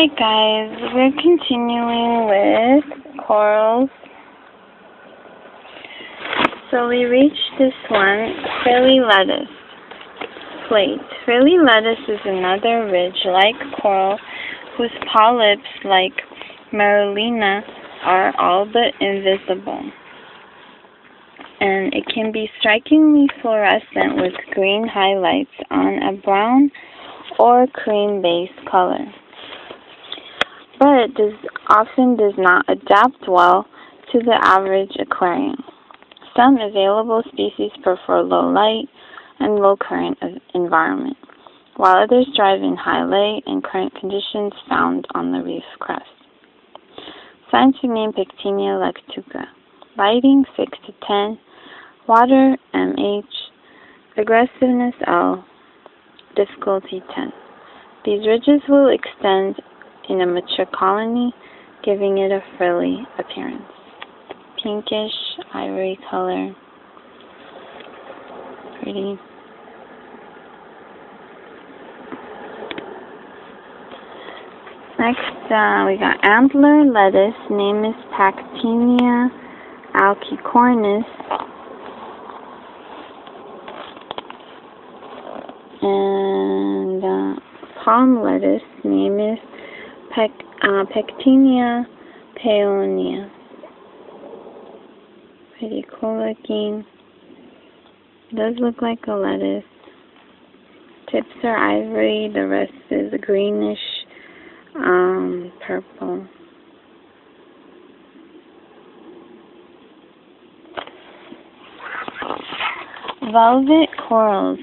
Hi guys, we're continuing with corals. So we reached this one, frilly lettuce plate. Frilly lettuce is another ridge-like coral whose polyps, like Merulina, are all but invisible. And it can be strikingly fluorescent with green highlights on a brown or cream base color. But it often does not adapt well to the average aquarium. Some available species prefer low light and low current environment, while others thrive in high light and current conditions found on the reef crest. Scientific name Pectinia lactuca. Lighting 6 to 10, water MH, aggressiveness L, difficulty 10. These ridges will extend in a mature colony, giving it a frilly appearance. Pinkish, ivory color. Pretty. Next, we got antler lettuce. Name is Pectinia alcicornis. And palm lettuce. Name is Pectinia paeonia. Pretty cool looking. It does look like a lettuce. Tips are ivory, the rest is greenish purple. Velvet corals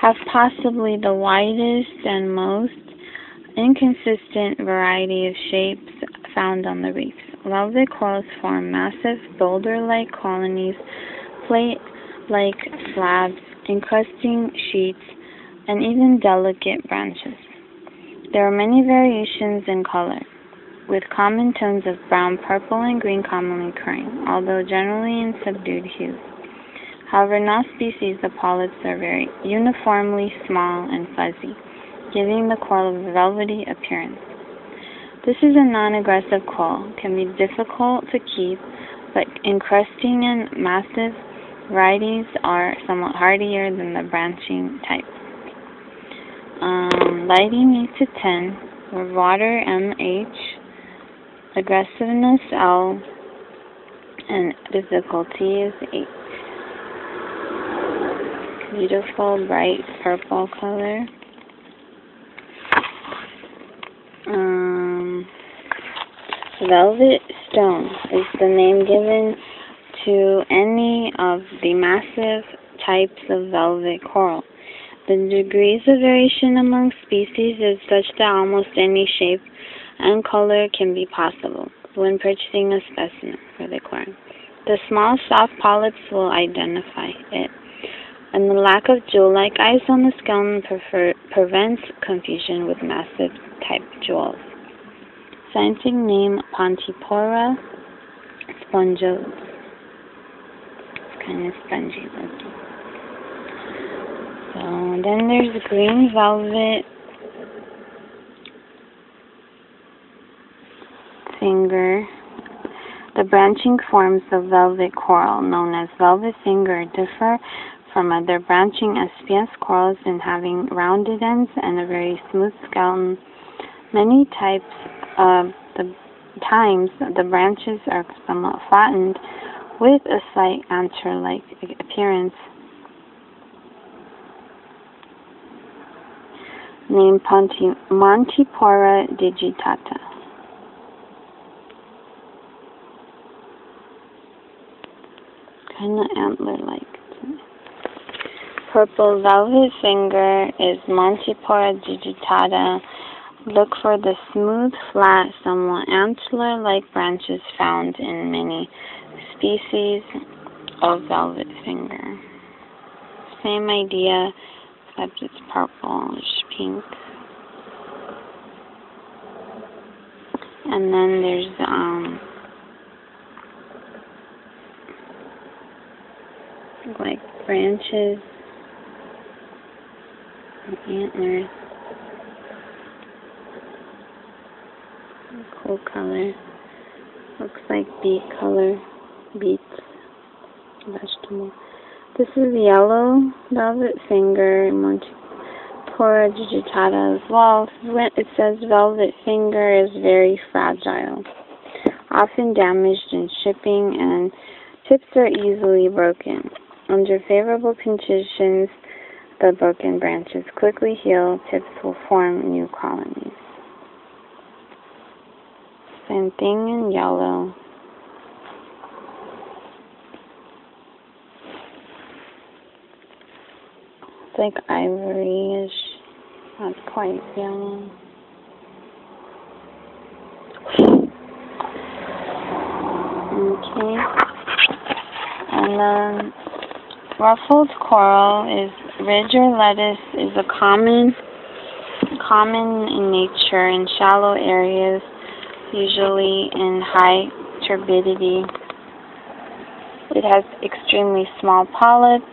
have possibly the widest and most inconsistent variety of shapes found on the reefs. Velvet corals form massive boulder-like colonies, plate-like slabs, encrusting sheets, and even delicate branches. There are many variations in color, with common tones of brown, purple, and green commonly occurring, although generally in subdued hues. However, in all species, the polyps are very uniformly small and fuzzy, giving the coral a velvety appearance. This is a non-aggressive coral, can be difficult to keep, but encrusting and massive varieties are somewhat hardier than the branching types. Lighting 8 to 10, with water MH, aggressiveness L, and difficulty is 8. Beautiful, bright purple color. Velvet stone is the name given to any of the massive types of velvet coral. The degrees of variation among species is such that almost any shape and color can be possible when purchasing a specimen for the aquarium. The small, soft polyps will identify it, and the lack of jewel-like eyes on the skeleton prevents confusion with massive type jewels. Scientific name Montipora digitata. It's kind of spongy looking. So then there's green velvet finger. The branching forms of velvet coral, known as velvet finger, differ from other branching SPS corals in having rounded ends and a very smooth skeleton. Many times the branches are somewhat flattened with a slight antler-like appearance. Named Montipora digitata. Kind of antler-like. Purple velvet finger is Montipora digitata. Look for the smooth, flat, somewhat antler-like branches found in many species of velvet finger. Same idea, except it's purplish pink. And then there's like branches and antlers. cool color. Looks like beet color, beets, vegetable. This is yellow velvet finger, Montipora digitata as well. It says velvet finger is very fragile, often damaged in shipping, and tips are easily broken. Under favorable conditions, the broken branches quickly heal, tips will form new colonies. Same thing in yellow. It's like ivory-ish, not quite yellow. Okay, and then ruffled coral is ridge or lettuce, is a common in nature in shallow areas, usually in high turbidity. It has extremely small polyps.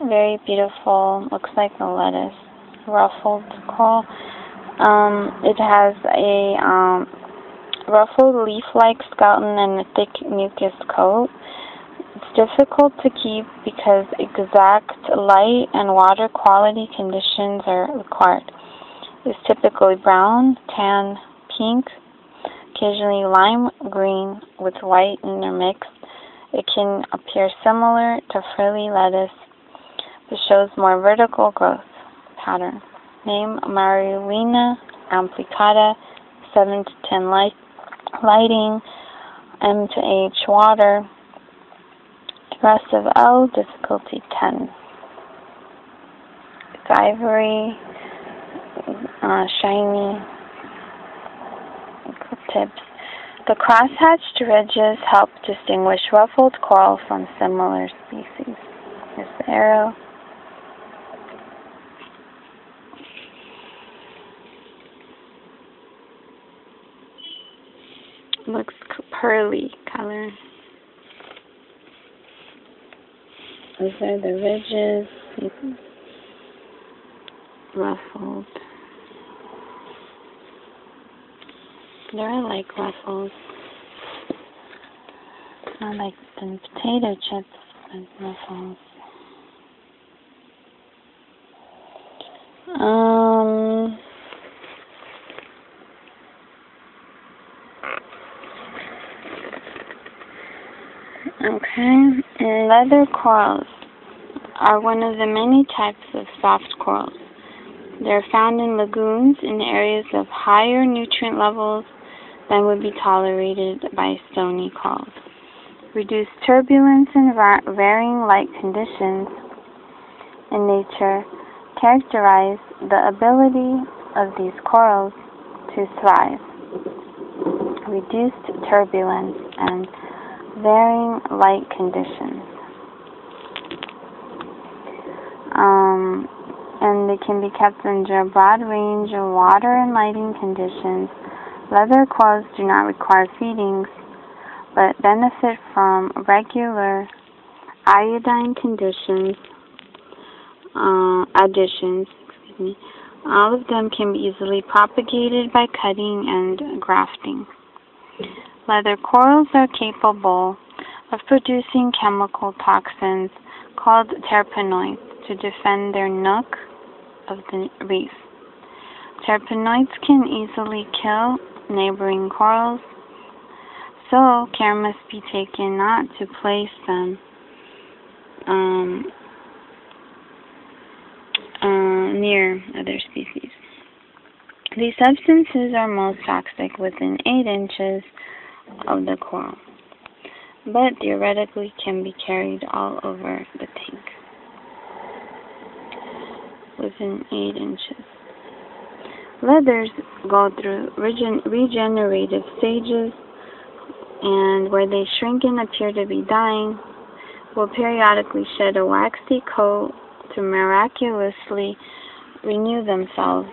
Very beautiful, looks like a lettuce. Ruffled coral. It has a ruffled leaf-like skeleton and a thick mucus coat. It's difficult to keep because exact light and water quality conditions are required. It's typically brown, tan, pink, occasionally lime green with white intermixed. It can appear similar to frilly lettuce, but shows more vertical growth pattern. Name Merulina ampliata, 7 to 10 lighting, M to H water. Rest of L, difficulty 10. It's ivory, shiny tips. The crosshatched ridges help distinguish ruffled coral from similar species. Here's the arrow. Looks pearly color. These are the ridges, ruffled. There are like ruffles. It's not like the potato chips, but ruffles. Okay, and leather corals are one of the many types of soft corals. They're found in lagoons in areas of higher nutrient levels than would be tolerated by stony corals. Reduced turbulence and varying light conditions in nature characterize the ability of these corals to thrive. Reduced turbulence and varying light conditions. And they can be kept under a broad range of water and lighting conditions. Leather corals do not require feedings, but benefit from regular iodine additions. All of them can be easily propagated by cutting and grafting. Leather corals are capable of producing chemical toxins called terpenoids to defend their nook of the reef. Terpenoids can easily kill neighboring corals, so care must be taken not to place them near other species. These substances are most toxic within 8 inches of the coral, but theoretically can be carried all over the tank. Within 8 inches. Leathers go through regenerative stages, and where they shrink and appear to be dying, will periodically shed a waxy coat to miraculously renew themselves.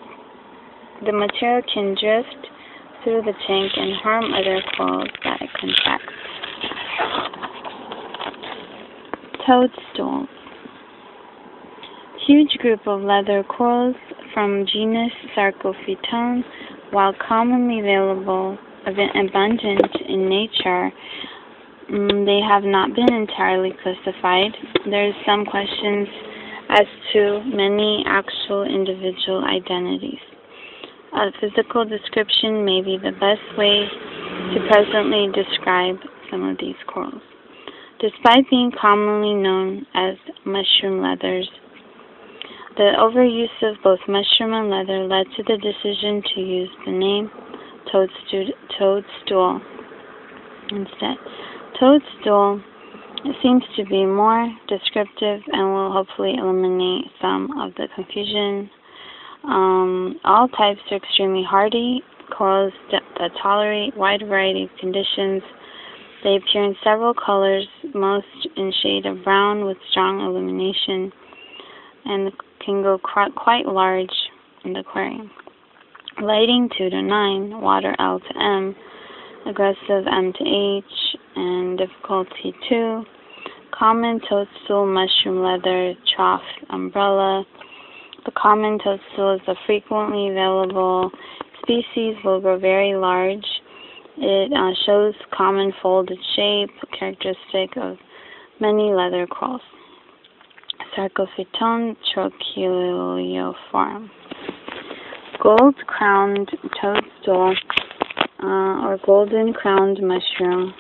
The material can drift through the tank and harm other corals that it contracts. Toadstools. Huge group of leather corals from genus Sarcophyton While commonly available, abundant in nature, they have not been entirely classified. There is some questions as to many actual individual identities. A physical description may be the best way to presently describe some of these corals. Despite being commonly known as mushroom leathers, the overuse of both mushroom and leather led to the decision to use the name toadstool instead. Toadstool seems to be more descriptive and will hopefully eliminate some of the confusion. All types are extremely hardy corals that tolerate wide variety of conditions. They appear in several colors, most in shade of brown with strong illumination, and can go quite large in the aquarium. Lighting 2 to 9, water L to M, aggressive M to H, and difficulty 2. Common toadstool, mushroom leather, trough, umbrella. The common toadstool is a frequently available species, will grow very large. It shows common folded shape, characteristic of many leather corals. Sarcophyton trocheliophorum. Gold-crowned toadstool or golden-crowned mushroom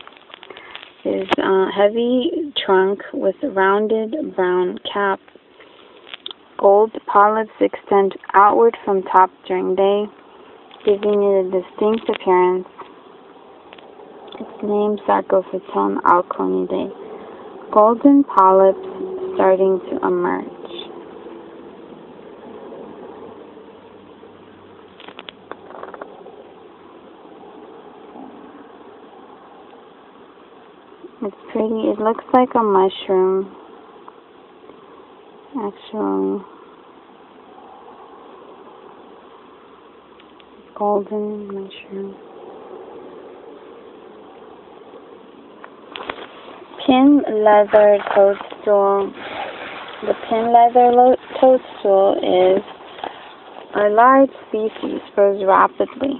is a heavy trunk with rounded brown cap. Gold polyps extend outward from top during day, giving it a distinct appearance. Its name, Sarcophyton alconidae. Golden polyps starting to emerge. It's pretty. It looks like a mushroom, actually. Golden mushroom. Pin leather toadstool. The pin leather toadstool is a large species, grows rapidly,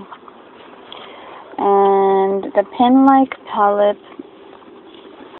and the pin-like polyps